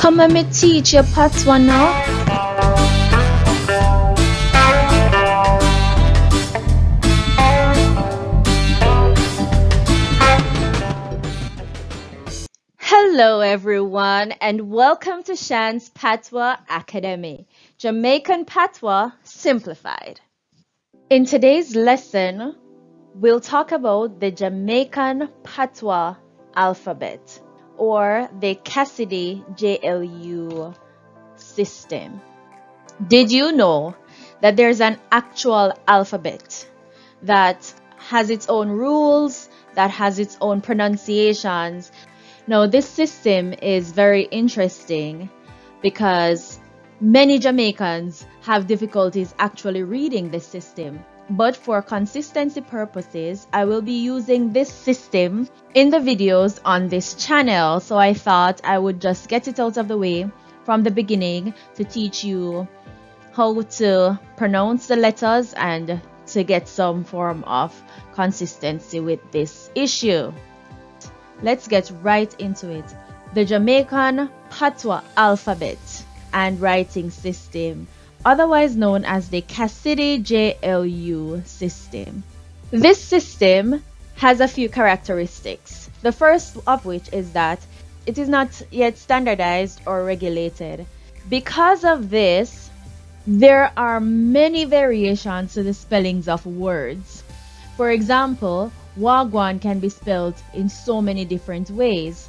Come and me teach you Patois now. Hello everyone and welcome to Shan's Patwa Academy, Jamaican Patois Simplified. In today's lesson, we'll talk about the Jamaican Patois alphabet, or the Cassidy-JLU system. Did you know that there's an actual alphabet that has its own rules, that has its own pronunciations? Now, this system is very interesting because many Jamaicans have difficulties actually reading this system. But for consistency purposes, I will be using this system in the videos on this channel. So I thought I would just get it out of the way from the beginning to teach you how to pronounce the letters and to get some form of consistency with this issue. Let's get right into it. The Jamaican Patois alphabet and writing system, otherwise known as the Cassidy-JLU system. This system has a few characteristics, the first of which is that it is not yet standardized or regulated. Because of this, there are many variations to the spellings of words. For example, wagwan can be spelled in so many different ways,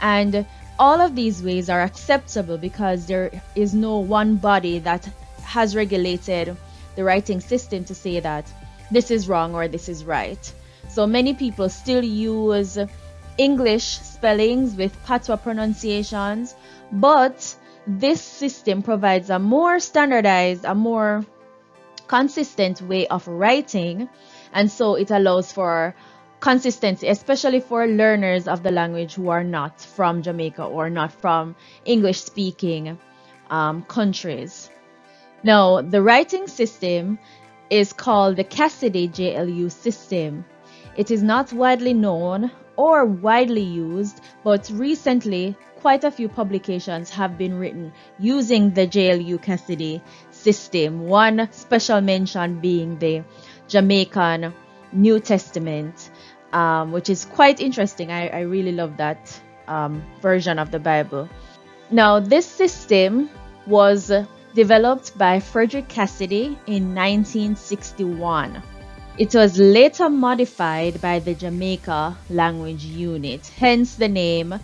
and all of these ways are acceptable because there is no one body that has regulated the writing system to say that this is wrong or this is right. So many people still use English spellings with Patois pronunciations, but this system provides a more standardized, a more consistent way of writing, and so it allows for consistency, especially for learners of the language who are not from Jamaica or not from English-speaking countries. Now, the writing system is called the Cassidy-JLU system. It is not widely known or widely used, but recently quite a few publications have been written using the JLU Cassidy system, one special mention being the Jamaican New Testament, which is quite interesting. I really love that version of the Bible. Now, this system was developed by Frederick Cassidy in 1961. It was later modified by the Jamaica Language Unit, hence the name,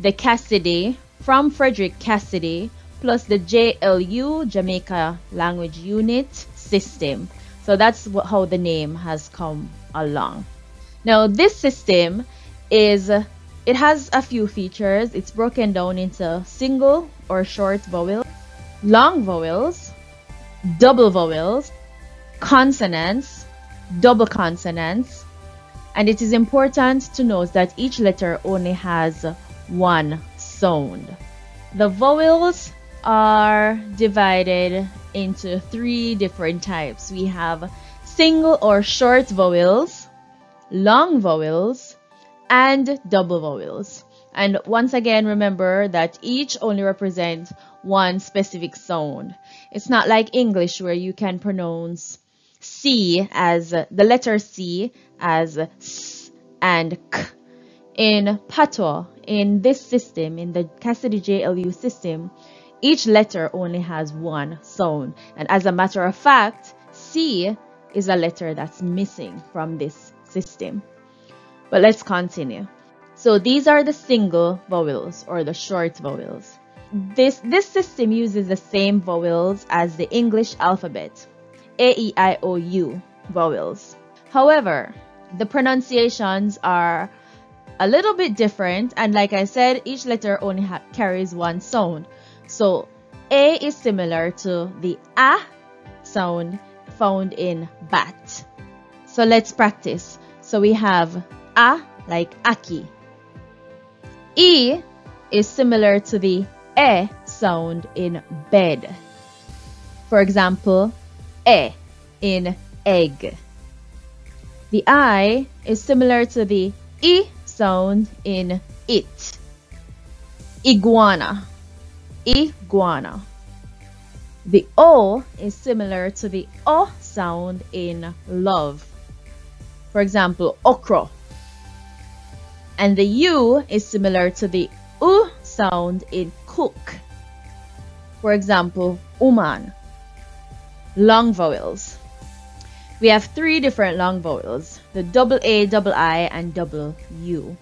the Cassidy, from Frederick Cassidy, plus the JLU, Jamaica Language Unit system. So that's how the name has come along. Now, this system has a few features. It's broken down into single or short vowels, long vowels, double vowels, consonants, double consonants, and it is important to note that each letter only has one sound. The vowels are divided into three different types. We have single or short vowels, long vowels, and double vowels. And once again, remember that each only represents one specific sound. It's not like English where you can pronounce C as the letter C as S and K. In Patois, in this system, in the Cassidy-JLU system, each letter only has one sound, and as a matter of fact, C is a letter that's missing from this system. But let's continue. So these are the single vowels or the short vowels. This system uses the same vowels as the English alphabet, A-E-I-O-U vowels. However, the pronunciations are a little bit different, and like I said, each letter only carries one sound. So, A is similar to the A sound found in bat. So, let's practice. So, we have A like Aki. E is similar to the E sound in bed. For example, E in egg. The I is similar to the E sound in it. Iguana. iguana. The O is similar to the O sound in love. For example, okra. And the U is similar to the U sound in cook. For example, woman. Long vowels. We have three different long vowels, the double A, double I, and double U.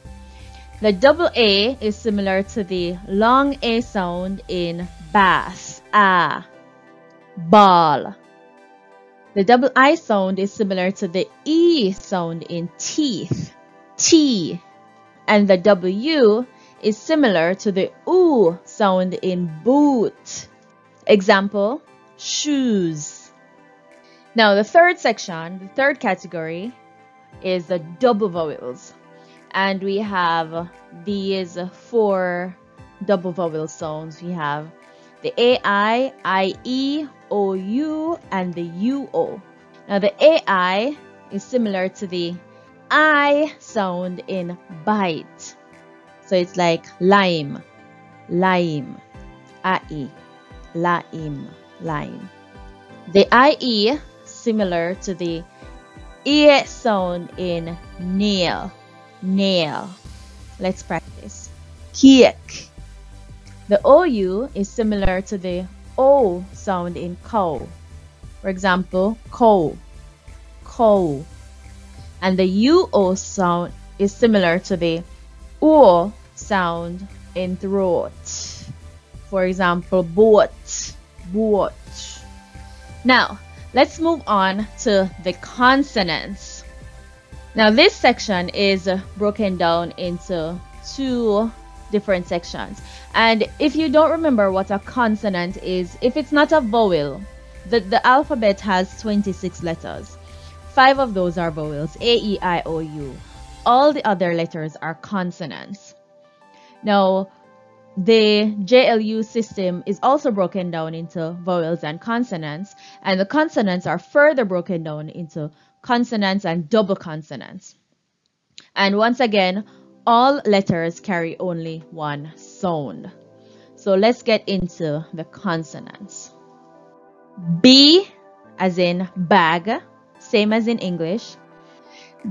The double A is similar to the long A sound in bass, ah, ball. The double I sound is similar to the E sound in teeth, tea. And the W is similar to the OO sound in boot. Example, shoes. Now the third section, the third category, is the double vowels. And we have these four double vowel sounds. We have the AI, IE, OU, and the UO. Now the AI is similar to the I sound in bite. So it's like lime, lime, ai, lime, lime. The IE similar to the E sound in nail. Nail. Let's practice. Cake. The OU is similar to the O sound in cow. For example, cow, cow. And the UO sound is similar to the O sound in throat. For example, boat, boat. Now, let's move on to the consonants. Now this section is broken down into two different sections. And if you don't remember what a consonant is, if it's not a vowel, the alphabet has 26 letters. 5 of those are vowels, A, E, I, O, U. All the other letters are consonants. Now, the JLU system is also broken down into vowels and consonants, and the consonants are further broken down into consonants and double consonants. And once again, all letters carry only one sound. So let's get into the consonants. B as in bag, same as in English.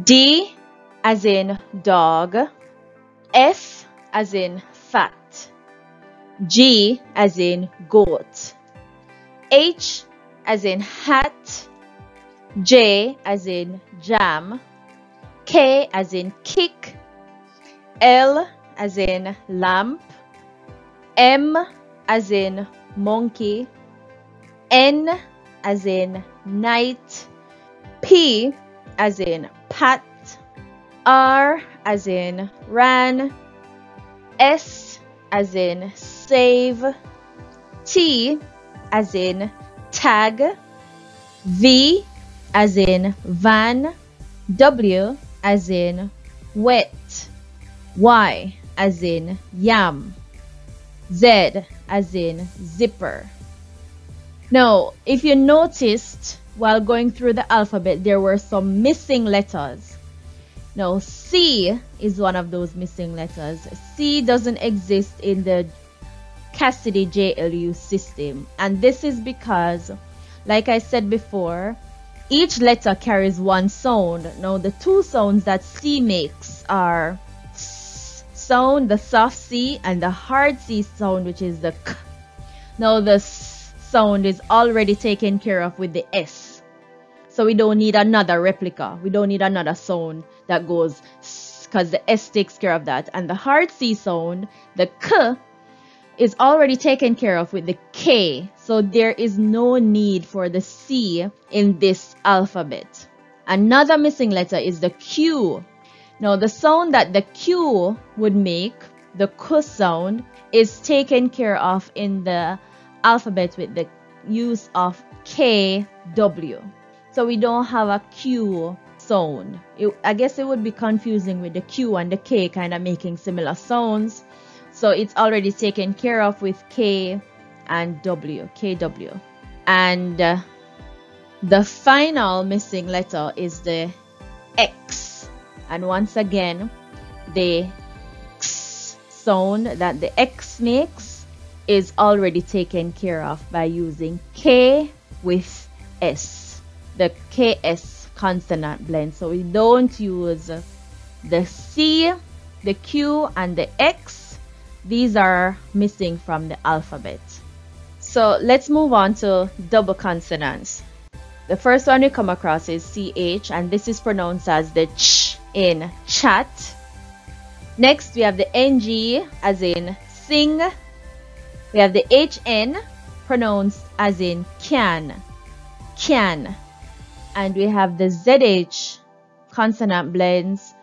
D as in dog. F as in fat. G as in goat. H as in hat. J as in jam, K as in kick, L as in lamp, M as in monkey, N as in night, P as in pat, R as in ran, S as in save, T as in tag, V as in van, W as in wet, Y as in yam, Z as in zipper. Now, if you noticed while going through the alphabet, there were some missing letters. Now, C is one of those missing letters. C doesn't exist in the Cassidy-JLU system. And this is because, like I said before, each letter carries one sound. Now, the two sounds that C makes are S sound, the soft C, and the hard C sound, which is the K. Now, the S sound is already taken care of with the S. So, we don't need another replica. We don't need another sound that goes S, because the S takes care of that. And the hard C sound, the K, is already taken care of with the K, so there is no need for the C in this alphabet. Another missing letter is the Q. Now the sound that the Q would make, the K sound, is taken care of in the alphabet with the use of KW. So we don't have a Q sound. I guess it would be confusing with the Q and the K kind of making similar sounds. So it's already taken care of with K and W, KW. And the final missing letter is the X. And once again, the X sound that the X makes is already taken care of by using K with S, the KS consonant blend. So we don't use the C, the Q, and the X. These are missing from the alphabet. So let's move on to double consonants. The first one we come across is CH, and this is pronounced as the CH in chat. Next, we have the NG as in sing. We have the HN pronounced as in can, can. And we have the ZH consonant blends,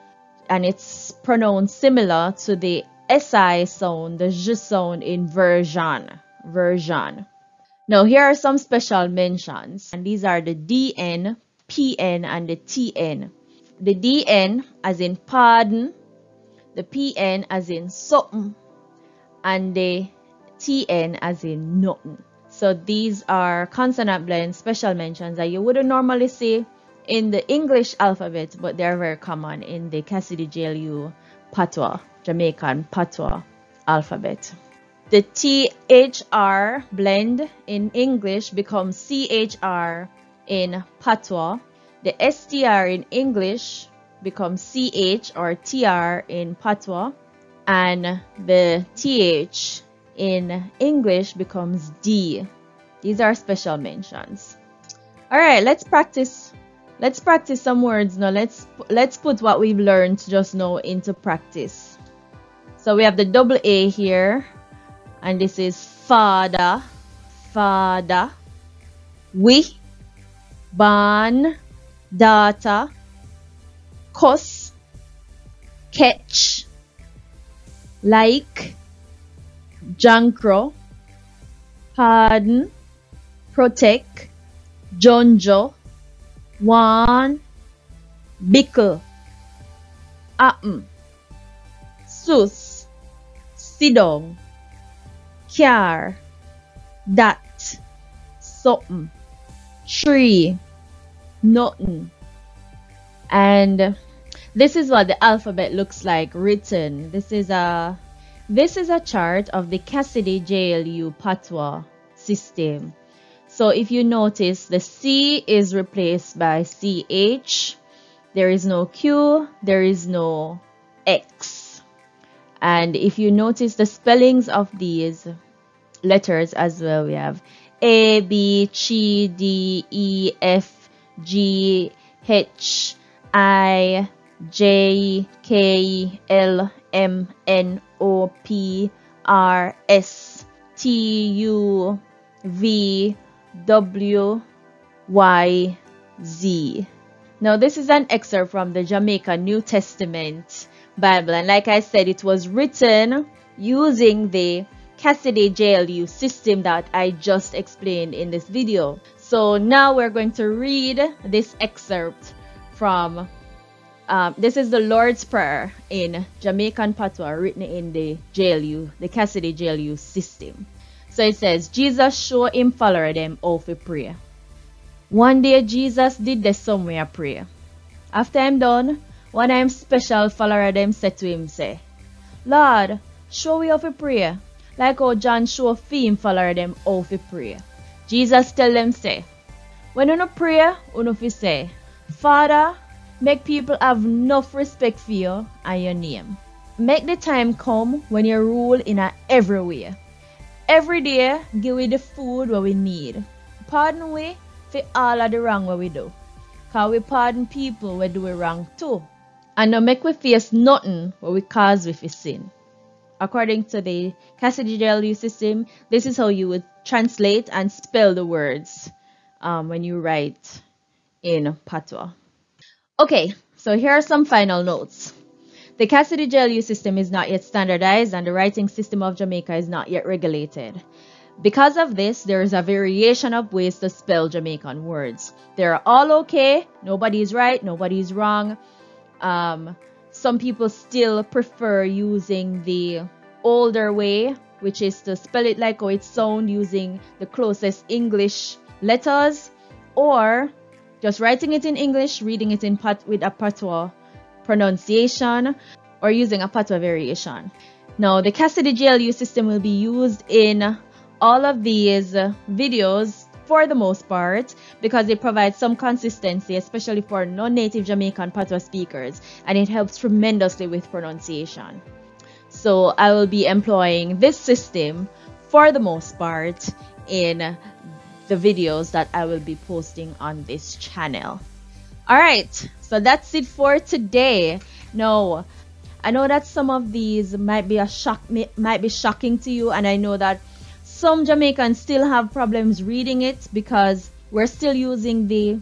and it's pronounced similar to the SI sound, the J sound in version, version. Now, here are some special mentions, and these are the DN, PN, and the TN. The DN as in pardon, the PN as in something, and the TN as in nothing. So these are consonant blend special mentions that you wouldn't normally see in the English alphabet, but they're very common in the Cassidy-JLU Patois, Jamaican Patois alphabet. The THR blend in English becomes CHR in Patois. The STR in English becomes CH or TR in Patois. And the TH in English becomes D. These are special mentions. All right, let's practice. Let's practice some words now. Let's put what we've learned just now into practice. So we have the double A here. And this is father, father. We, ban, data. Cuss, catch. Like, jankro. Pardon, protect. Jonjo, wan. Bickle, appen. Sus, sidong. Care, that. Something, tree. Nothing. And this is what the alphabet looks like written. This is a chart of the Cassidy-JLU Patois system. So if you notice, the C is replaced by CH. There is no Q, there is no X. And if you notice the spellings of these letters as well, we have A, B, C, D, E, F, G, H, I, J, K, L, M, N, O, P, R, S, T, U, V, W, Y, Z. Now, this is an excerpt from the Jamaica New Testament Bible, and like I said, it was written using the Cassidy-JLU system that I just explained in this video. So now we're going to read this excerpt from this is the Lord's Prayer in Jamaican Patois, written in the JLU, the Cassidy-JLU system. So it says, Jesus show him follower them off a prayer. One day Jesus did the somewhere prayer. After I'm done, one of him special follower them said to him, say, Lord, show we off a prayer, like how John show him follower them off a prayer. Jesus tell them, say, when you no prayer, you no fi say, Father, make people have enough respect for you and your name. Make the time come when you rule in every way. Every day, give we the food what we need. Pardon we for all of the wrong what we do. Cause we pardon people what do we wrong too. And no make we face nothing what we cause with sin. According to the Cassidy-JLU system, this is how you would translate and spell the words when you write in Patois. Okay, so here are some final notes. The Cassidy-JLU system is not yet standardized, and the writing system of Jamaica is not yet regulated. Because of this, there is a variation of ways to spell Jamaican words. They're all okay, nobody's right, nobody's wrong. Some people still prefer using the older way, which is to spell it like how it sounds using the closest English letters, or just writing it in English, reading it in with a Patois pronunciation, or using a Patois variation. Now, the Cassidy-JLU system will be used in all of these videos for the most part because it provides some consistency, especially for non-native Jamaican Patois speakers, and it helps tremendously with pronunciation. So I will be employing this system for the most part in the videos that I will be posting on this channel. Alright, so that's it for today. Now, I know that some of these might be shocking to you, and I know that some Jamaicans still have problems reading it because we're still using the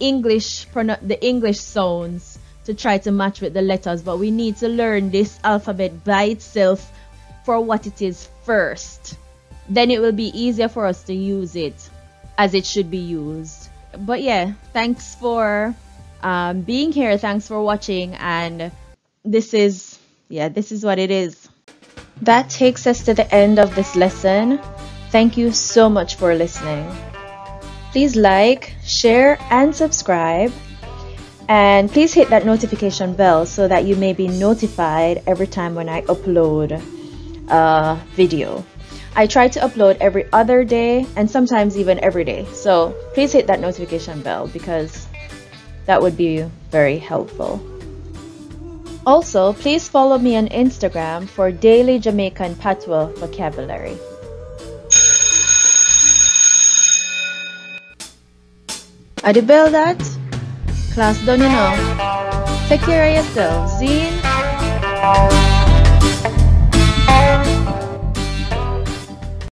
English sounds to try to match with the letters, but we need to learn this alphabet by itself for what it is first. Then it will be easier for us to use it as it should be used. But yeah, thanks for being here. Thanks for watching, and this is what it is. That takes us to the end of this lesson. Thank you so much for listening. Please like, share, and subscribe. And please hit that notification bell so that you may be notified every time when I upload a video. I try to upload every other day and sometimes even every day. So please hit that notification bell because that would be very helpful. Also, please follow me on Instagram for daily Jamaican Patois vocabulary. Are you bell that? Class done, you know. Take care of yourself, zine.